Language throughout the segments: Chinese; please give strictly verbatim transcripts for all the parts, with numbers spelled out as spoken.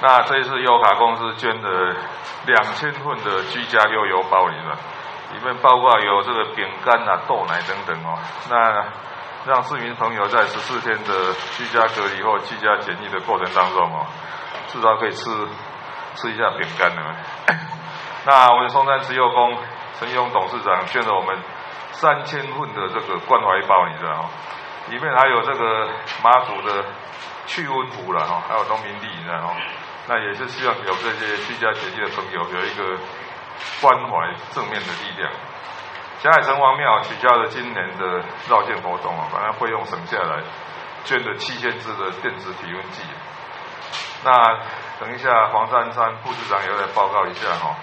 那这次优卡公司捐了两千份的居家悠游包里面，里面包括有这个饼干啊、豆奶等等哦。那让市民朋友在十四天的居家隔离后、居家检疫的过程当中哦，至少可以吃吃一下饼干了。那我们松山慈幼宫陈义勇董事长捐了我们三千份的这个关怀包，你知道吗？里面还有这个马祖的去温服了哈，还有农民历，你知道吗？那也是希望有这些居家检疫的朋友有一个关怀正面的力量。霞海城隍庙取消了今年的绕境活动啊，把它费用省下来，捐了七千支的电子体温计。那等一下黄珊珊副市长也来报告一下哈，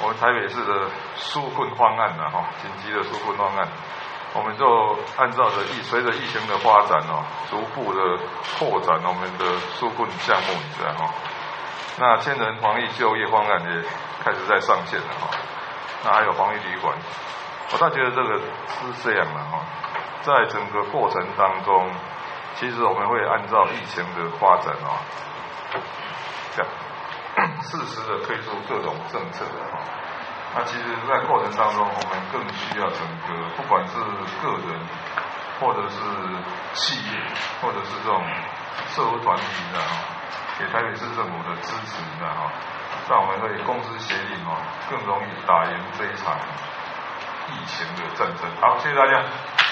我们台北市的纾困方案呐哈，紧急的纾困方案，我们就按照着疫随着疫情的发展哦，逐步的扩展我们的纾困项目，你知道哈。那千人防疫就业方案也开始在上线了哈，那还有防疫旅馆。我倒觉得这个是这样的哈，在整个过程当中，其实我们会按照疫情的发展啊，这样适时的推出各种政策啊。那其实，在过程当中，我们更需要整个，不管是个人，或者是企业，或者是这种社会团体的啊，给台北市政府的支持的啊，让我们可以公私协力啊，更容易打赢这一场疫情的战争。好，谢谢大家。